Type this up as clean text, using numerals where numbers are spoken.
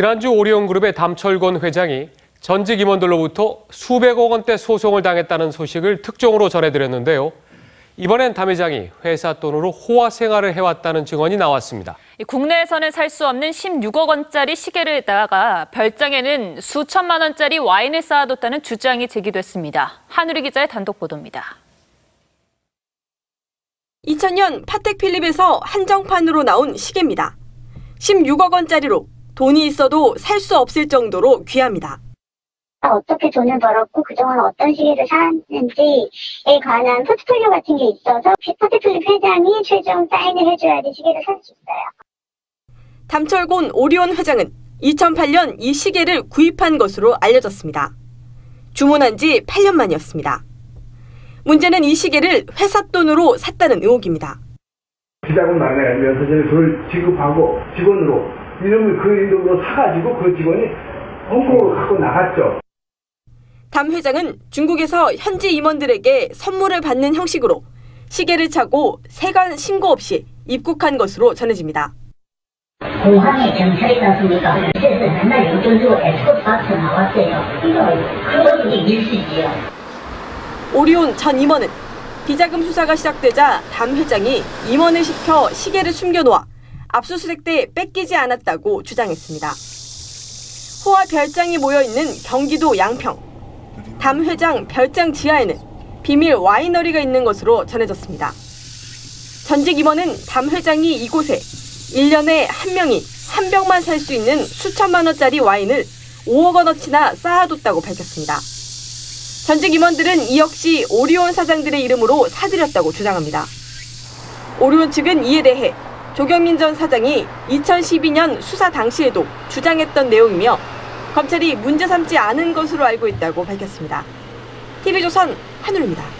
지난주 오리온그룹의 담철곤 회장이 전직 임원들로부터 수백억 원대 소송을 당했다는 소식을 특종으로 전해드렸는데요. 이번엔 담 회장이 회사 돈으로 호화 생활을 해왔다는 증언이 나왔습니다. 국내에서는 살 수 없는 16억 원짜리 시계를다가 별장에는 수천만 원짜리 와인을 쌓아뒀다는 주장이 제기됐습니다. 한우리 기자의 단독 보도입니다. 2000년 파텍필립에서 한정판으로 나온 시계입니다. 16억 원짜리로 돈이 있어도 살 수 없을 정도로 귀합니다. 어떻게 돈을 벌었고 그동안 어떤 시계를 샀는지에 관한 포트폴리오 같은 게 있어서 파텍필립 회장이 최종 사인을 해줘야지 시계를 살 수 있어요. 담철곤 오리온 회장은 2008년 이 시계를 구입한 것으로 알려졌습니다. 주문한 지 8년 만이었습니다. 문제는 이 시계를 회사 돈으로 샀다는 의혹입니다. 비자금 날라가면서 돈을 지급하고 직원으로 그 이름으로 사가지고 그 직원이 홍콩으로 갖고 나갔죠. 담 회장은 중국에서 현지 임원들에게 선물을 받는 형식으로 시계를 차고 세관 신고 없이 입국한 것으로 전해집니다. 공항에 경찰이 갔습니까? 그래서 맨날 요즘도 에스코트 박스 나왔어요. 그거 이제 밀수지요. 오리온 전 임원은 비자금 수사가 시작되자 담 회장이 임원을 시켜 시계를 숨겨놓아 압수수색 때 뺏기지 않았다고 주장했습니다. 호화 별장이 모여있는 경기도 양평. 담 회장 별장 지하에는 비밀 와이너리가 있는 것으로 전해졌습니다. 전직 임원은 담 회장이 이곳에 1년에 한 명이 한 병만 살 수 있는 수천만 원짜리 와인을 5억 원어치나 쌓아뒀다고 밝혔습니다. 전직 임원들은 이 역시 오리온 사장들의 이름으로 사들였다고 주장합니다. 오리온 측은 이에 대해 도경민 전 사장이 2012년 수사 당시에도 주장했던 내용이며 검찰이 문제 삼지 않은 것으로 알고 있다고 밝혔습니다. TV조선 한우리입니다.